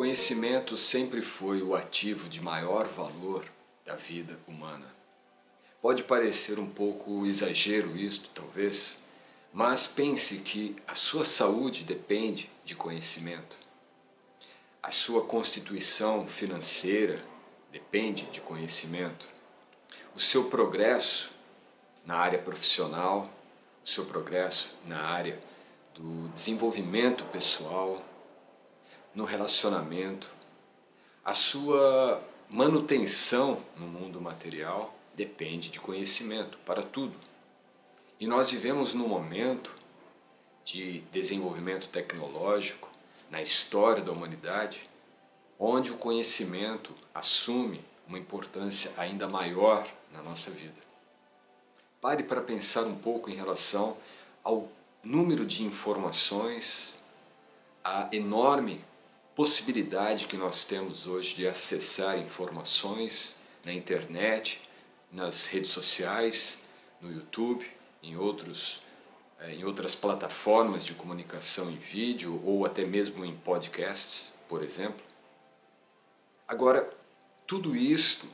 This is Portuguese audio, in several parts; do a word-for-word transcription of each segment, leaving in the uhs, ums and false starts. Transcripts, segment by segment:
conhecimento sempre foi o ativo de maior valor da vida humana. Pode parecer um pouco exagero isto, talvez, mas pense que a sua saúde depende de conhecimento. A sua constituição financeira depende de conhecimento. O seu progresso na área profissional, o seu progresso na área do desenvolvimento pessoal, no relacionamento, a sua manutenção no mundo material depende de conhecimento para tudo. E nós vivemos num momento de desenvolvimento tecnológico na história da humanidade, onde o conhecimento assume uma importância ainda maior na nossa vida. Pare para pensar um pouco em relação ao número de informações, a enorme possibilidade que nós temos hoje de acessar informações na internet, nas redes sociais, no YouTube, em, outros, em outras plataformas de comunicação em vídeo ou até mesmo em podcasts, por exemplo. Agora, tudo isto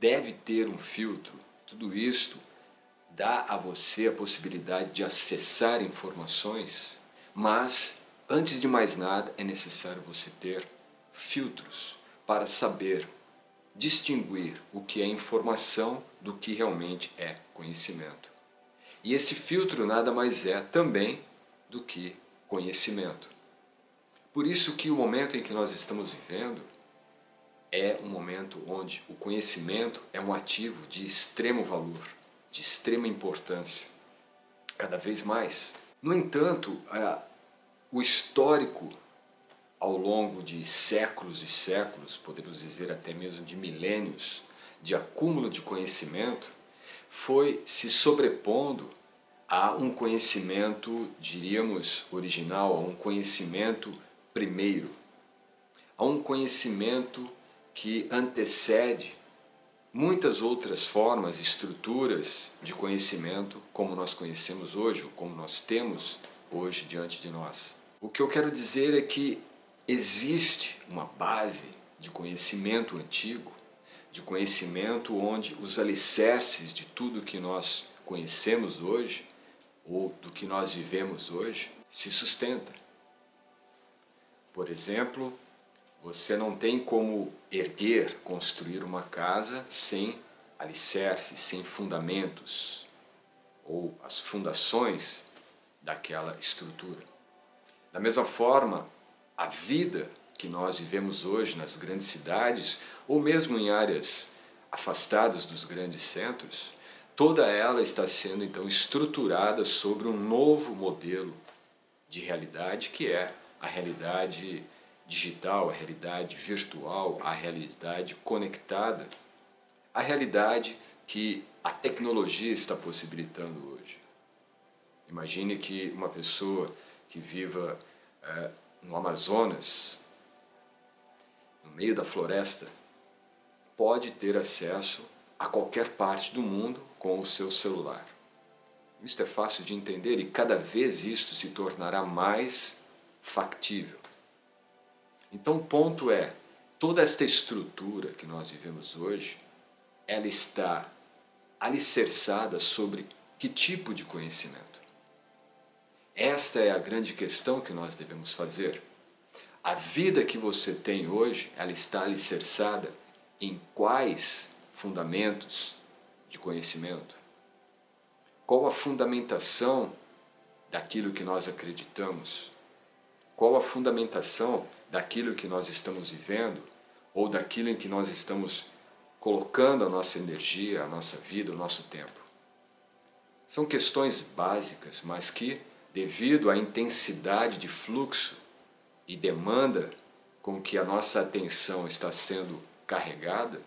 deve ter um filtro, tudo isto dá a você a possibilidade de acessar informações, mas antes de mais nada, é necessário você ter filtros para saber distinguir o que é informação do que realmente é conhecimento. E esse filtro nada mais é também do que conhecimento. Por isso que o momento em que nós estamos vivendo é um momento onde o conhecimento é um ativo de extremo valor, de extrema importância, cada vez mais. No entanto, a O histórico, ao longo de séculos e séculos, podemos dizer até mesmo de milênios, de acúmulo de conhecimento, foi se sobrepondo a um conhecimento, diríamos, original, a um conhecimento primeiro, a um conhecimento que antecede muitas outras formas, estruturas de conhecimento, como nós conhecemos hoje, ou como nós temos hoje diante de nós. O que eu quero dizer é que existe uma base de conhecimento antigo, de conhecimento onde os alicerces de tudo que nós conhecemos hoje, ou do que nós vivemos hoje, se sustenta. Por exemplo, você não tem como erguer, construir uma casa sem alicerces, sem fundamentos, ou as fundações daquela estrutura. Da mesma forma, a vida que nós vivemos hoje nas grandes cidades, ou mesmo em áreas afastadas dos grandes centros, toda ela está sendo então estruturada sobre um novo modelo de realidade, que é a realidade digital, a realidade virtual, a realidade conectada, a realidade que a tecnologia está possibilitando hoje. Imagine que uma pessoa que viva é, no Amazonas, no meio da floresta, pode ter acesso a qualquer parte do mundo com o seu celular. Isto é fácil de entender e cada vez isto se tornará mais factível. Então o ponto é, toda esta estrutura que nós vivemos hoje, ela está alicerçada sobre que tipo de conhecimento? Esta é a grande questão que nós devemos fazer. A vida que você tem hoje, ela está alicerçada em quais fundamentos de conhecimento? Qual a fundamentação daquilo que nós acreditamos? Qual a fundamentação daquilo que nós estamos vivendo ou daquilo em que nós estamos colocando a nossa energia, a nossa vida, o nosso tempo? São questões básicas, mas que, devido à intensidade de fluxo e demanda com que a nossa atenção está sendo carregada,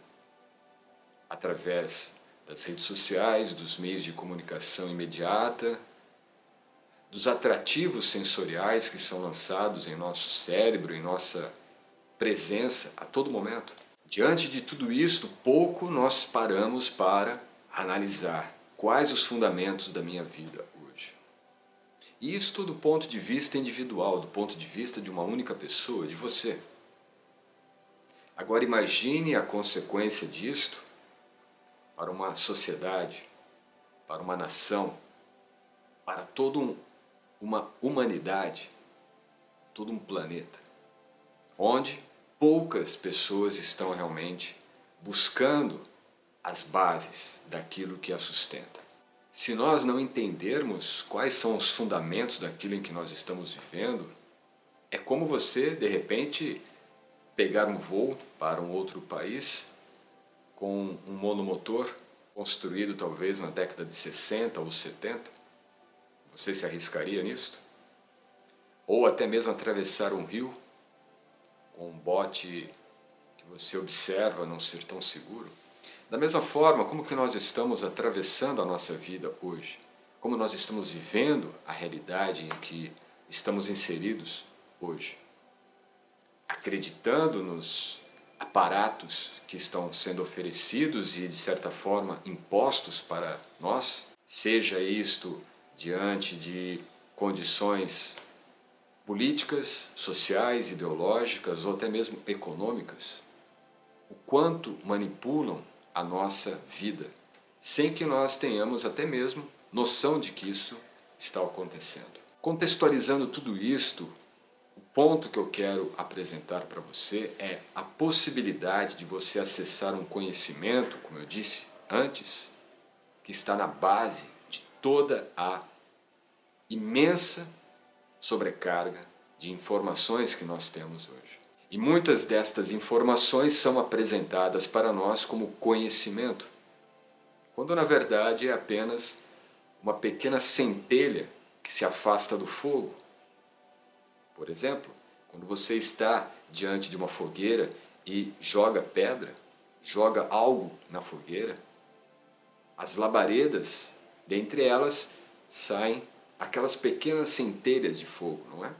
através das redes sociais, dos meios de comunicação imediata, dos atrativos sensoriais que são lançados em nosso cérebro, em nossa presença a todo momento. Diante de tudo isso, pouco nós paramos para analisar quais os fundamentos da minha vida. Isto do ponto de vista individual, do ponto de vista de uma única pessoa, de você. Agora imagine a consequência disto para uma sociedade, para uma nação, para toda um, uma humanidade, todo um planeta, onde poucas pessoas estão realmente buscando as bases daquilo que a sustenta. Se nós não entendermos quais são os fundamentos daquilo em que nós estamos vivendo, é como você, de repente, pegar um voo para um outro país com um monomotor construído talvez na década de sessenta ou setenta. Você se arriscaria nisto? Ou até mesmo atravessar um rio com um bote que você observa não ser tão seguro? Da mesma forma, como que nós estamos atravessando a nossa vida hoje? Como nós estamos vivendo a realidade em que estamos inseridos hoje? Acreditando nos aparatos que estão sendo oferecidos e, de certa forma, impostos para nós, seja isto diante de condições políticas, sociais, ideológicas ou até mesmo econômicas, o quanto manipulam a nossa vida, sem que nós tenhamos até mesmo noção de que isso está acontecendo. Contextualizando tudo isto, o ponto que eu quero apresentar para você é a possibilidade de você acessar um conhecimento, como eu disse antes, que está na base de toda a imensa sobrecarga de informações que nós temos hoje. E muitas destas informações são apresentadas para nós como conhecimento, quando na verdade é apenas uma pequena centelha que se afasta do fogo. Por exemplo, quando você está diante de uma fogueira e joga pedra, joga algo na fogueira, as labaredas, dentre elas, saem aquelas pequenas centelhas de fogo, não é?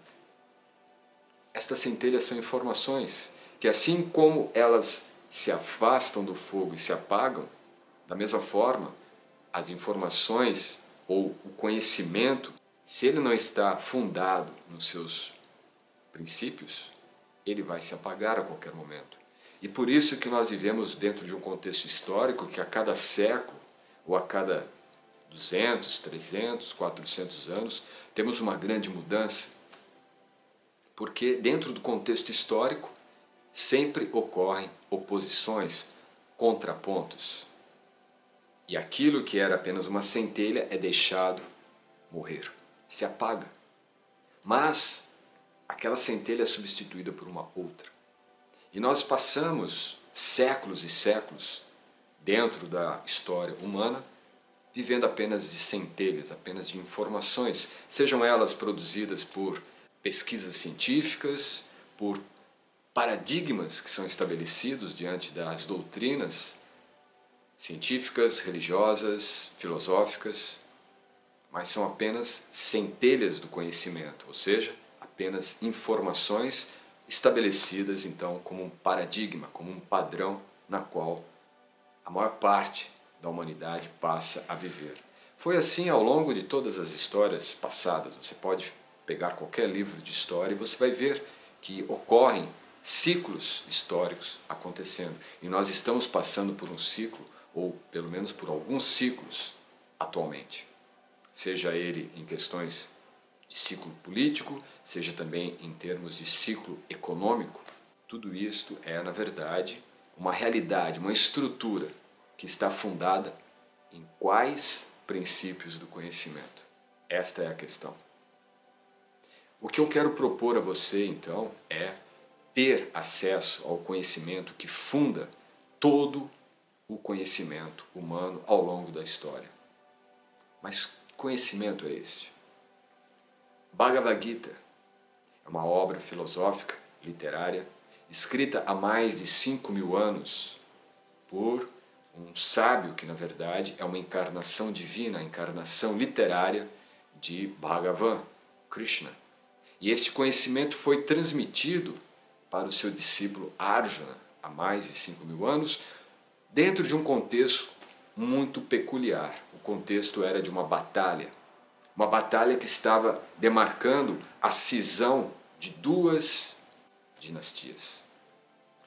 Estas centelhas são informações que, assim como elas se afastam do fogo e se apagam, da mesma forma, as informações ou o conhecimento, se ele não está fundado nos seus princípios, ele vai se apagar a qualquer momento. E por isso que nós vivemos dentro de um contexto histórico que a cada século, ou a cada duzentos, trezentos, quatrocentos anos, temos uma grande mudança. Porque dentro do contexto histórico sempre ocorrem oposições, contrapontos. E aquilo que era apenas uma centelha é deixado morrer, se apaga. Mas aquela centelha é substituída por uma outra. E nós passamos séculos e séculos dentro da história humana vivendo apenas de centelhas, apenas de informações, sejam elas produzidas por pesquisas científicas, por paradigmas que são estabelecidos diante das doutrinas científicas, religiosas, filosóficas, mas são apenas centelhas do conhecimento, ou seja, apenas informações estabelecidas então como um paradigma, como um padrão na qual a maior parte da humanidade passa a viver. Foi assim ao longo de todas as histórias passadas. Você pode pegar qualquer livro de história e você vai ver que ocorrem ciclos históricos acontecendo. E nós estamos passando por um ciclo, ou pelo menos por alguns ciclos atualmente. Seja ele em questões de ciclo político, seja também em termos de ciclo econômico. Tudo isto é, na verdade, uma realidade, uma estrutura que está fundada em quais princípios do conhecimento? Esta é a questão. O que eu quero propor a você, então, é ter acesso ao conhecimento que funda todo o conhecimento humano ao longo da história. Mas que conhecimento é este? Bhagavad-gita é uma obra filosófica, literária, escrita há mais de cinco mil anos por um sábio que, na verdade, é uma encarnação divina, a encarnação literária de Bhagavan, Krishna. E este conhecimento foi transmitido para o seu discípulo Arjuna há mais de cinco mil anos, dentro de um contexto muito peculiar. O contexto era de uma batalha, uma batalha que estava demarcando a cisão de duas dinastias.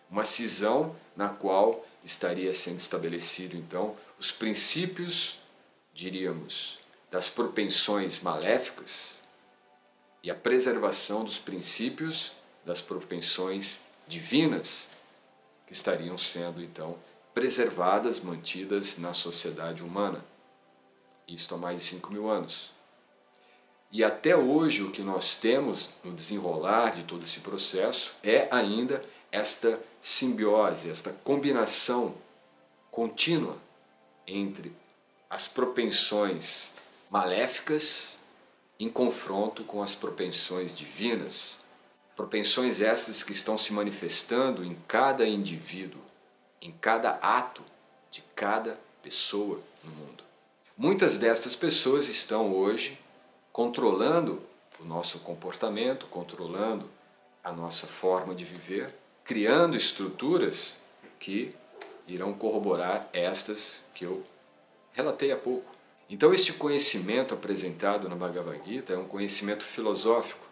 Uma cisão na qual estaria sendo estabelecido, então, os princípios, diríamos, das propensões maléficas e a preservação dos princípios das propensões divinas, que estariam sendo, então, preservadas, mantidas na sociedade humana. Isto há mais de cinco mil anos. E até hoje o que nós temos no desenrolar de todo esse processo é ainda esta simbiose, esta combinação contínua entre as propensões maléficas em confronto com as propensões divinas. Propensões estas que estão se manifestando em cada indivíduo, em cada ato de cada pessoa no mundo. Muitas destas pessoas estão hoje controlando o nosso comportamento, controlando a nossa forma de viver, criando estruturas que irão corroborar estas que eu relatei há pouco. Então este conhecimento apresentado na Bhagavad-gita é um conhecimento filosófico,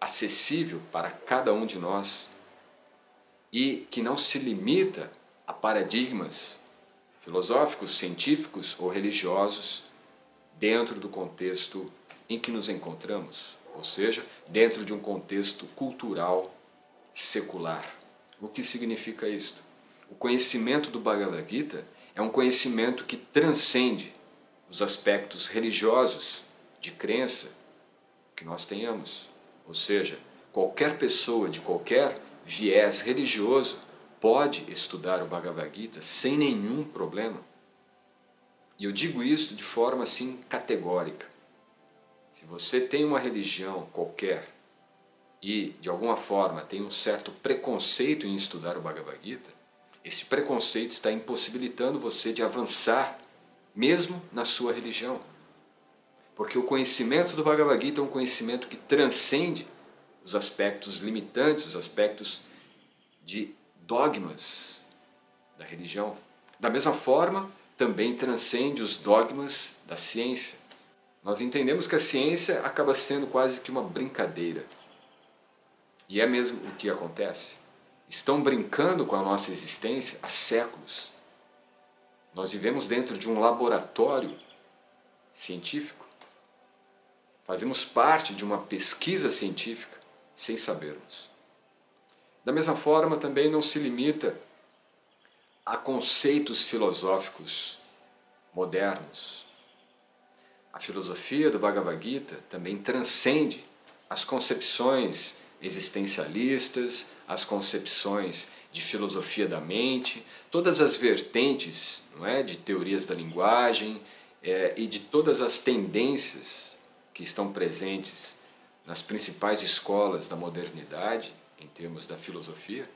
acessível para cada um de nós e que não se limita a paradigmas filosóficos, científicos ou religiosos dentro do contexto em que nos encontramos, ou seja, dentro de um contexto cultural secular. O que significa isto? O conhecimento do Bhagavad-gita é um conhecimento que transcende os aspectos religiosos de crença que nós tenhamos, ou seja, qualquer pessoa de qualquer viés religioso pode estudar o Bhagavad-gita sem nenhum problema. E eu digo isso de forma assim categórica. Se você tem uma religião qualquer e, de alguma forma, tem um certo preconceito em estudar o Bhagavad-gita, esse preconceito está impossibilitando você de avançar, mesmo na sua religião. Porque o conhecimento do Bhagavad-gita é um conhecimento que transcende os aspectos limitantes, os aspectos de dogmas da religião. Da mesma forma, também transcende os dogmas da ciência. Nós entendemos que a ciência acaba sendo quase que uma brincadeira. E é mesmo o que acontece. Estão brincando com a nossa existência há séculos. Nós vivemos dentro de um laboratório científico. Fazemos parte de uma pesquisa científica sem sabermos. Da mesma forma, também não se limita a conceitos filosóficos modernos. A filosofia do Bhagavad-gita também transcende as concepções existencialistas, as concepções de filosofia da mente, todas as vertentes, não é, de teorias da linguagem é, e de todas as tendências que estão presentes nas principais escolas da modernidade, em termos da filosofia,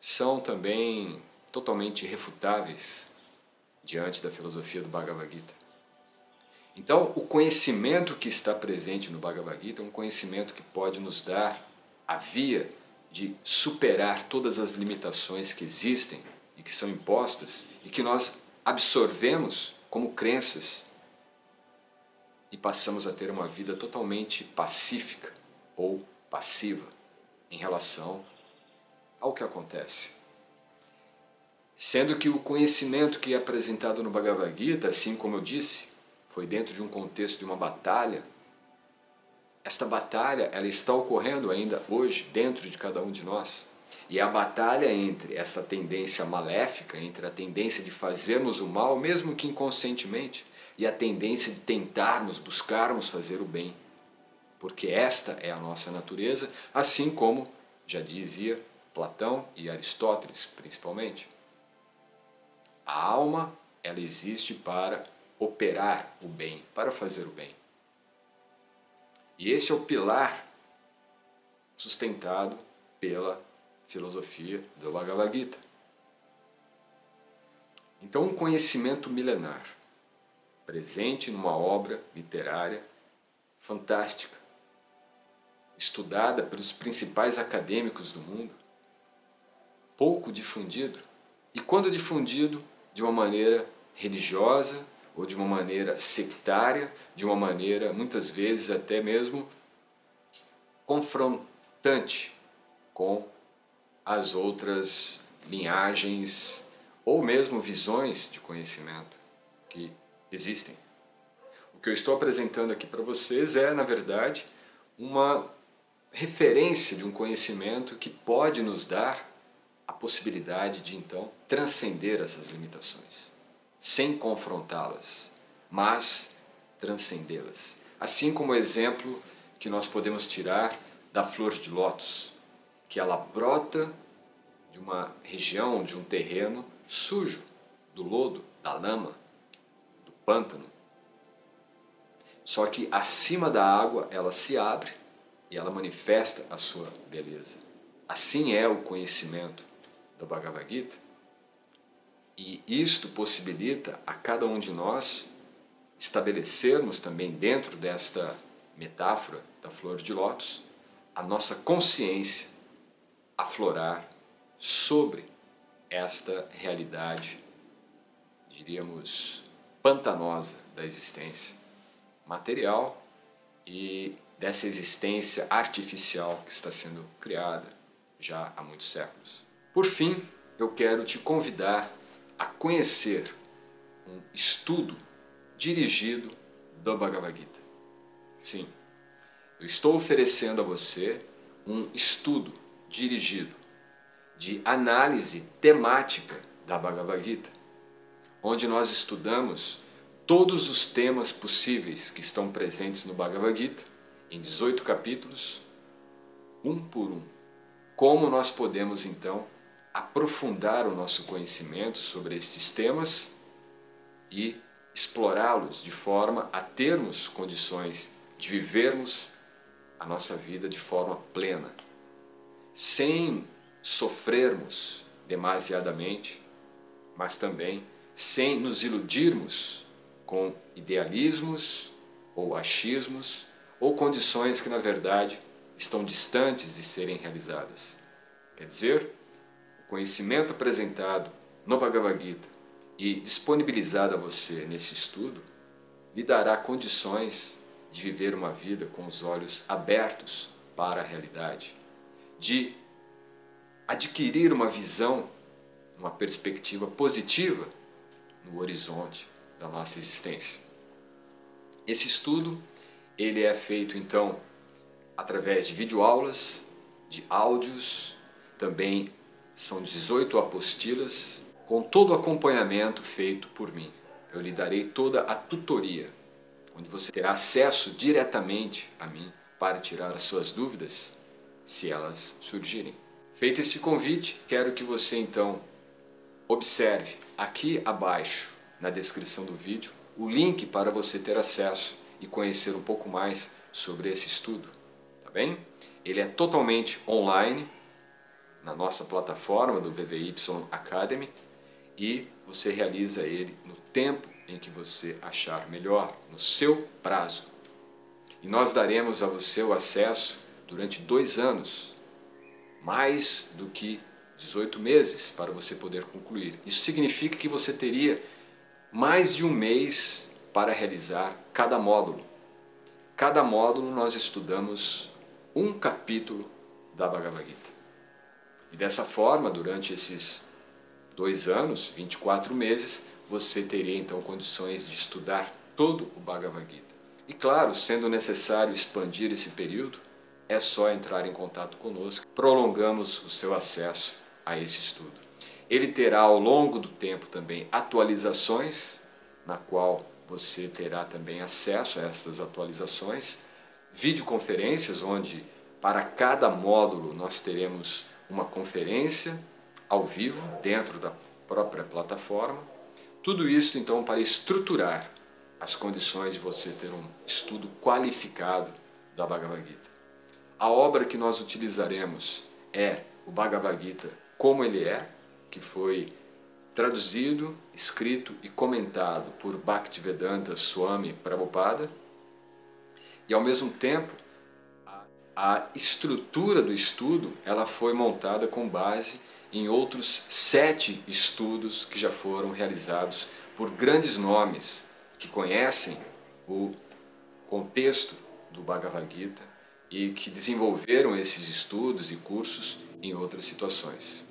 são também totalmente refutáveis diante da filosofia do Bhagavad-gita. Então, o conhecimento que está presente no Bhagavad-gita é um conhecimento que pode nos dar a via de superar todas as limitações que existem e que são impostas e que nós absorvemos como crenças e passamos a ter uma vida totalmente pacífica ou passiva em relação ao que acontece. Sendo que o conhecimento que é apresentado no Bhagavad-gita, assim como eu disse, foi dentro de um contexto de uma batalha. Esta batalha ela está ocorrendo ainda hoje dentro de cada um de nós. E é a batalha entre essa tendência maléfica, entre a tendência de fazermos o mal, mesmo que inconscientemente, e a tendência de tentarmos, buscarmos fazer o bem. Porque esta é a nossa natureza, assim como já dizia Platão e Aristóteles, principalmente. A alma ela existe para operar o bem, para fazer o bem. E esse é o pilar sustentado pela filosofia do Bhagavad-gita. Então, um conhecimento milenar, presente numa obra literária fantástica, estudada pelos principais acadêmicos do mundo, pouco difundido, e quando difundido de uma maneira religiosa, ou de uma maneira sectária, de uma maneira muitas vezes até mesmo confrontante com as outras linhagens ou mesmo visões de conhecimento que existem. O que eu estou apresentando aqui para vocês é, na verdade, uma referência de um conhecimento que pode nos dar a possibilidade de, então, transcender essas limitações, sem confrontá-las, mas transcendê-las. Assim como o exemplo que nós podemos tirar da flor de lótus, que ela brota de uma região, de um terreno sujo, do lodo, da lama, do pântano. Só que acima da água ela se abre e ela manifesta a sua beleza. Assim é o conhecimento da Bhagavad-gita, e isto possibilita a cada um de nós estabelecermos também dentro desta metáfora da flor de lótus a nossa consciência aflorar sobre esta realidade, diríamos, pantanosa da existência material e dessa existência artificial que está sendo criada já há muitos séculos. Por fim, eu quero te convidar a conhecer um estudo dirigido da Bhagavad Gita. Sim, eu estou oferecendo a você um estudo dirigido de análise temática da Bhagavad Gita, onde nós estudamos todos os temas possíveis que estão presentes no Bhagavad Gita, em dezoito capítulos, um por um. Como nós podemos, então, aprofundar o nosso conhecimento sobre estes temas e explorá-los de forma a termos condições de vivermos a nossa vida de forma plena, sem sofrermos demasiadamente, mas também sem nos iludirmos com idealismos ou achismos ou condições que, na verdade, estão distantes de serem realizadas. Quer dizer, o conhecimento apresentado no Bhagavad Gita e disponibilizado a você nesse estudo lhe dará condições de viver uma vida com os olhos abertos para a realidade, de adquirir uma visão, uma perspectiva positiva no horizonte da nossa existência. Esse estudo ele é feito, então, através de videoaulas, de áudios, também são dezoito apostilas, com todo o acompanhamento feito por mim. Eu lhe darei toda a tutoria, onde você terá acesso diretamente a mim para tirar as suas dúvidas, se elas surgirem. Feito esse convite, quero que você então observe aqui abaixo, na descrição do vídeo, o link para você ter acesso e conhecer um pouco mais sobre esse estudo, tá bem? Ele é totalmente online, na nossa plataforma do V V Y Academy, e você realiza ele no tempo em que você achar melhor, no seu prazo. E nós daremos a você o acesso durante dois anos, mais do que dezoito meses para você poder concluir. Isso significa que você teria mais de um mês para realizar cada módulo. Cada módulo nós estudamos um capítulo da Bhagavad Gita. E dessa forma, durante esses dois anos, vinte e quatro meses, você teria então condições de estudar todo o Bhagavad Gita. E claro, sendo necessário expandir esse período, é só entrar em contato conosco, prolongamos o seu acesso a esse estudo. Ele terá ao longo do tempo também atualizações, na qual você terá também acesso a estas atualizações, videoconferências, onde para cada módulo nós teremos uma conferência ao vivo, dentro da própria plataforma. Tudo isso então para estruturar as condições de você ter um estudo qualificado da Bhagavad Gita. A obra que nós utilizaremos é o Bhagavad Gita como ele é, que foi traduzido, escrito e comentado por Bhaktivedanta Swami Prabhupada. E ao mesmo tempo, a estrutura do estudo ela foi montada com base em outros sete estudos que já foram realizados por grandes nomes que conhecem o contexto do Bhagavad-gita e que desenvolveram esses estudos e cursos em outras situações.